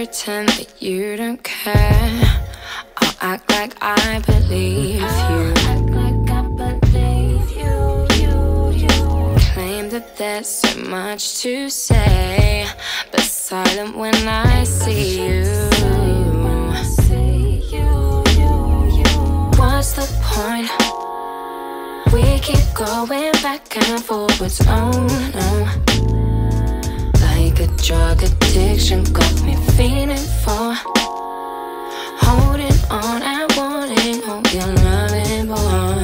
pretend that you don't care. I'll act like I believe you. Claim that there's so much to say, but silent when I see you. What's the point? We keep going back and forwards. Oh no. Like a drug addiction got me feeling for holding on and wanting, hope you're loving boy.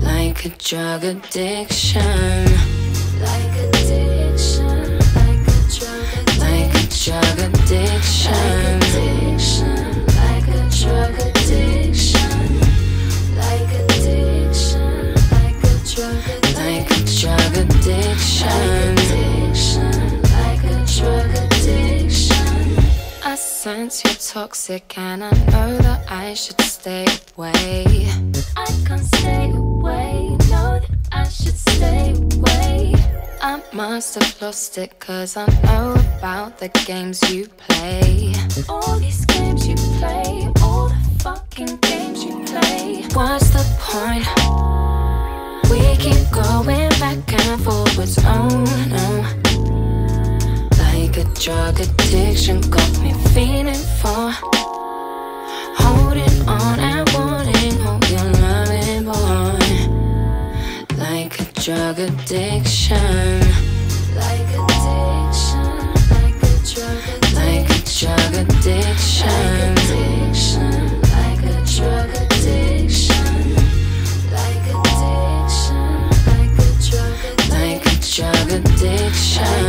Like a drug addiction, like addiction, like a drug addiction, like a drug addiction, like a drug addiction, like addiction, like a drug addiction, like a drug addiction. I sense you're toxic and I know that I should stay away. I can't stay away, know that I should stay away. I must have lost it cause I know about the games you play. All these games you play, all the fucking games you play. What's the point? We keep going back and forwards, oh no. Like a drug addiction got me feeling for holding on and wanting, hope you're loving boy. Like a drug addiction, like addiction, like a drug addiction, like a drug addiction, like a drug addiction, like addiction, like a drug addiction, like a drug addiction.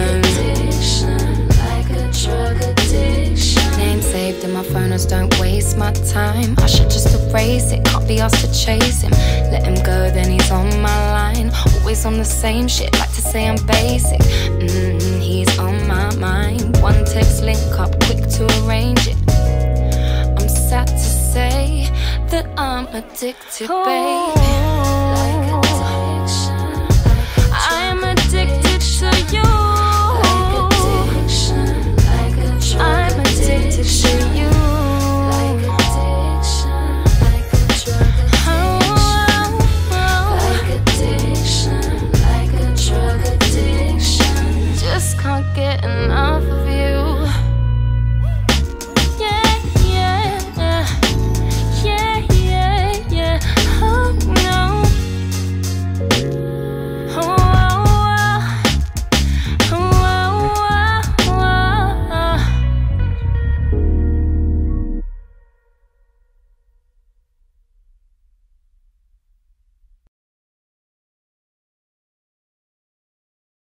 Saved in my photos, don't waste my time. I should just erase it, can't be asked to chase him. Let him go, then he's on my line. Always on the same shit, like to say I'm basic. He's on my mind. One text link up, quick to arrange it. I'm sad to say that I'm addicted, babe. Like addiction, I am addicted to you.